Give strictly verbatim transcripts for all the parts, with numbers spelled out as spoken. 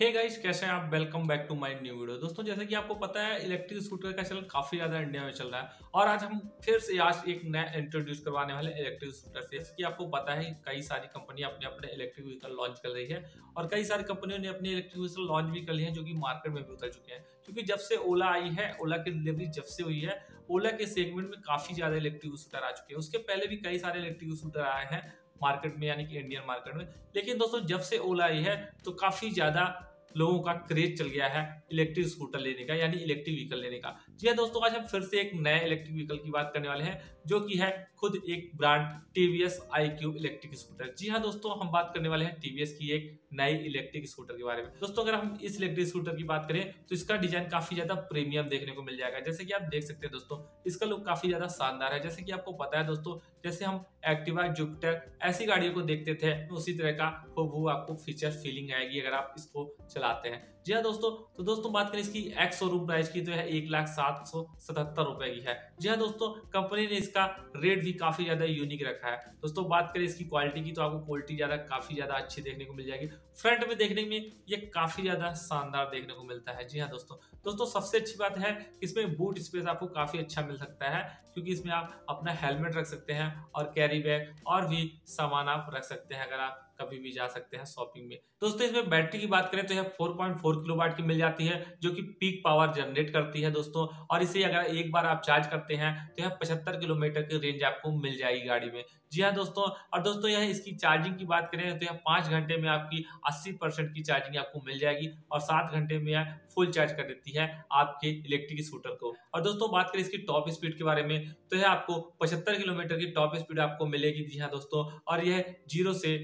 Hey guys, कैसे हैं आप। Welcome back to my new video. दोस्तों, जैसा कि आपको पता है, इलेक्ट्रिक स्कूटर का चलन काफ़ी ज़्यादा इंडिया में चल रहा है और आज हम फिर से आज एक नया इंट्रोड्यूस करवाने वाले इलेक्ट्रिक स्कूटर से। जैसे कि आपको पता है, कई सारी कंपनियां अपने अपने इलेक्ट्रिक व्हीकल लॉन्च कर रही है और कई सारी कंपनियों ने अपने इलेक्ट्रिक व्हीकल लॉन्च भी कर लिए हैं जो कि मार्केट में भी उतर चुके हैं। क्योंकि जब से ओला आई है, ओला की डिलीवरी जब से हुई है, ओला के सेगमेंट में काफ़ी ज़्यादा इलेक्ट्रिक स्कूटर आ चुके हैं। उसके पहले भी कई सारे इलेक्ट्रिक स्कूटर आए हैं मार्केट में, यानी कि इंडियन मार्केट में। लेकिन दोस्तों, जब से ओला आई है तो काफ़ी ज़्यादा लोगों का क्रेज चल गया है इलेक्ट्रिक स्कूटर लेने का, यानी इलेक्ट्रिक व्हीकल लेने का। जी दोस्तों, आज हम फिर से एक नए इलेक्ट्रिक व्हीकल की बात करने वाले हैं जो कि है खुद एक brand TVS iQ electric scooter. जी हाँ दोस्तों, हम बात करने वाले हैं टीवीएस की एक नई इलेक्ट्रिक स्कूटर के बारे में। दोस्तों, अगर हम इस इलेक्ट्रिक स्कूटर की बात करें तो इसका डिजाइन काफी ज्यादा प्रीमियम देखने को मिल जाएगा। जैसे कि आप देख सकते हैं दोस्तों, इसका लुक काफी ज्यादा शानदार है। जैसे कि आपको पता है दोस्तों, जैसे हम एक्टिवा, जुपिटर ऐसी गाड़ियों को देखते थे, उसी तरह का वो आपको फीचर फीलिंग आएगी अगर आप इसको चलाते हैं। जी हाँ दोस्तों, तो दोस्तों बात करें इसकी एक्स शोरूम प्राइस की तो यह एक लाख सात सौ सतहत्तर रुपए की है। जी हाँ दोस्तों, कंपनी ने इसका रेट भी काफी ज्यादा यूनिक रखा है। दोस्तों, बात करें इसकी क्वालिटी की तो आपको क्वालिटी ज्यादा काफी ज्यादा अच्छी देखने को मिल जाएगी। फ्रंट में देखने में ये काफी ज्यादा शानदार देखने को मिलता है। जी हाँ दोस्तों, दोस्तों सबसे अच्छी बात है इसमें बूट स्पेस आपको काफी अच्छा मिल सकता है, क्योंकि इसमें आप अपना हेलमेट रख सकते हैं और कैरी बैग और भी सामान आप रख सकते हैं अगर आप कभी भी जा सकते हैं शॉपिंग में। दोस्तों, इसमें बैटरी की बात करें तो यह चार पॉइंट चार किलोवाट की मिल जाती है जो कि पीक पावर जनरेट करती है दोस्तों। और इसे अगर एक बार आप चार्ज करते हैं तो यह पचहत्तर किलोमीटर की रेंज आपको मिल जाएगी गाड़ी में। जी हाँ दोस्तों, और दोस्तों यह इसकी चार्जिंग की बात करें तो यह पाँच घंटे में आपकी अस्सी परसेंट की चार्जिंग आपको मिल जाएगी और सात घंटे में यह फुल चार्ज कर देती है आपके इलेक्ट्रिक स्कूटर को। और दोस्तों, बात करें इसकी टॉप स्पीड के बारे में तो यह आपको पचहत्तर किलोमीटर की टॉप स्पीड आपको मिलेगी। जी हाँ दोस्तों, और यह जीरो से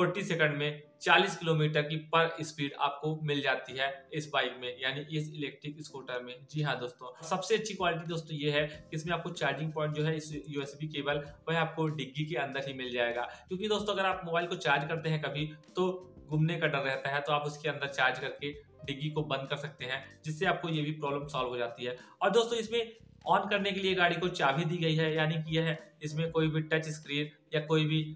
चालीस सेकंड में चालीस किलोमीटर की पर स्पीड आपको मिल जाती है इस बाइक में, यानी इस इलेक्ट्रिक स्कूटर में। जी हाँ दोस्तों, सबसे अच्छी क्वालिटी दोस्तों ये है कि इसमें आपको चार्जिंग पॉइंट जो है इस यूएसबी केबल वह आपको डिग्गी के अंदर ही मिल जाएगा। क्योंकि दोस्तों, अगर आप मोबाइल को चार्ज करते हैं कभी तो घूमने का डर रहता है, तो आप उसके अंदर चार्ज करके डिग्गी को बंद कर सकते हैं, जिससे आपको ये भी प्रॉब्लम सॉल्व हो जाती है। और दोस्तों, इसमें ऑन करने के लिए गाड़ी को चाबी दी गई है, यानी कि यह इसमें कोई भी टच स्क्रीन या कोई भी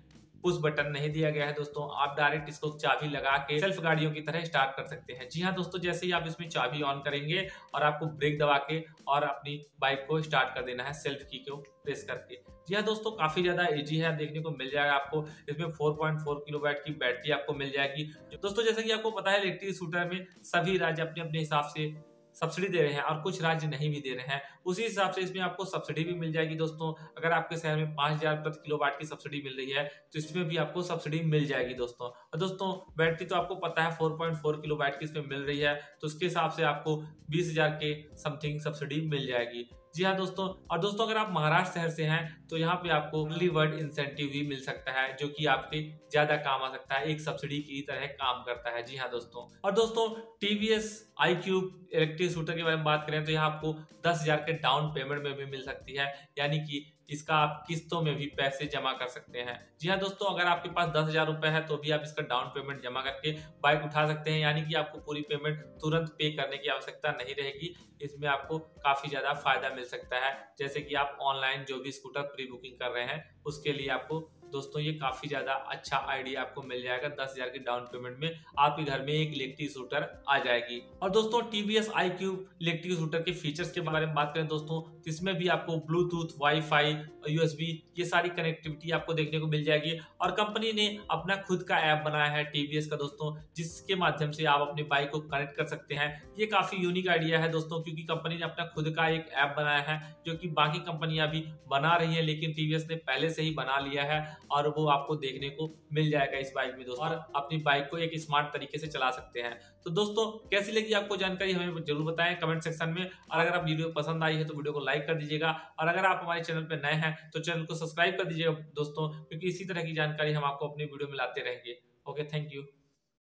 पुश बटन नहीं दिया गया है दोस्तों। आप डायरेक्ट इसको चाबी लगा के सेल्फ गाड़ियों की तरह स्टार्ट कर सकते हैं। जी हाँ दोस्तों, जैसे ही आप इसमें चाबी ऑन करेंगे और आपको ब्रेक दबा के और अपनी बाइक को स्टार्ट कर देना है सेल्फ की को प्रेस करके। जी हाँ दोस्तों, काफ़ी ज़्यादा इजी है देखने को मिल जाएगा आपको। इसमें चार पॉइंट चार किलोवाट की बैटरी आपको मिल जाएगी। दोस्तों, जैसे कि आपको पता है, इलेक्ट्रिक स्कूटर में सभी राज्य अपने अपने हिसाब से सब्सिडी दे रहे हैं और कुछ राज्य नहीं भी दे रहे हैं, उसी हिसाब से इसमें आपको सब्सिडी भी मिल जाएगी। दोस्तों, अगर आपके शहर में पाँच हज़ार प्रति किलोवाट की सब्सिडी मिल रही है तो इसमें भी आपको सब्सिडी मिल जाएगी दोस्तों। और दोस्तों, बैटरी तो आपको पता है चार पॉइंट चार किलोवाट की इसमें मिल रही है, तो उसके हिसाब से आपको बीस हज़ार के समथिंग सब्सिडी मिल जाएगी। जी हाँ दोस्तों, और दोस्तों अगर आप महाराष्ट्र शहर से हैं तो यहाँ पे आपको अर्ली बर्ड इंसेंटिव भी मिल सकता है, जो कि आपके ज़्यादा काम आ सकता है, एक सब्सिडी की तरह काम करता है। जी हाँ दोस्तों, और दोस्तों टीवीएस आईक्यूब इलेक्ट्रिक स्कूटर के बारे में बात करें तो यहाँ आपको दस हज़ार के डाउन पेमेंट में भी मिल सकती है, यानी कि इसका आप किस्तों में भी पैसे जमा कर सकते हैं। जी हाँ दोस्तों, अगर आपके पास दस हज़ार रुपये है तो भी आप इसका डाउन पेमेंट जमा करके बाइक उठा सकते हैं, यानी कि आपको पूरी पेमेंट तुरंत पे करने की आवश्यकता नहीं रहेगी। इसमें आपको काफ़ी ज़्यादा फायदा मिल सकता है। जैसे कि आप ऑनलाइन जो भी स्कूटर प्री बुकिंग कर रहे हैं उसके लिए आपको दोस्तों ये काफ़ी ज़्यादा अच्छा आइडिया आपको मिल जाएगा। दस हज़ार के डाउन पेमेंट में आपके घर में एक इलेक्ट्रिक स्कूटर आ जाएगी। और दोस्तों टीवीएस आईक्यूब इलेक्ट्रिक स्कूटर के फीचर्स के बारे में बात करें दोस्तों, तो इसमें भी आपको ब्लूटूथ, वाईफाई, यूएसबी ये सारी कनेक्टिविटी आपको देखने को मिल जाएगी। और कंपनी ने अपना खुद का ऐप बनाया है टीवीएस का दोस्तों, जिसके माध्यम से आप अपने बाइक को कनेक्ट कर सकते हैं। ये काफ़ी यूनिक आइडिया है दोस्तों, क्योंकि कंपनी ने अपना खुद का एक ऐप बनाया है जो कि बाकी कंपनियाँ भी बना रही हैं, लेकिन टीवीएस ने पहले से ही बना लिया है और वो आपको देखने को मिल जाएगा इस बाइक में दोस्तों, और अपनी बाइक को एक स्मार्ट तरीके से चला सकते हैं। तो दोस्तों कैसी लगी आपको जानकारी हमें जरूर बताएं कमेंट सेक्शन में, और अगर आप वीडियो पसंद आई है तो वीडियो को लाइक कर दीजिएगा, और अगर आप हमारे चैनल पर नए हैं तो चैनल को सब्सक्राइब कर दीजिएगा दोस्तों, क्योंकि इसी तरह की जानकारी हम आपको अपनी वीडियो में लाते रहेंगे। Okay, thank you.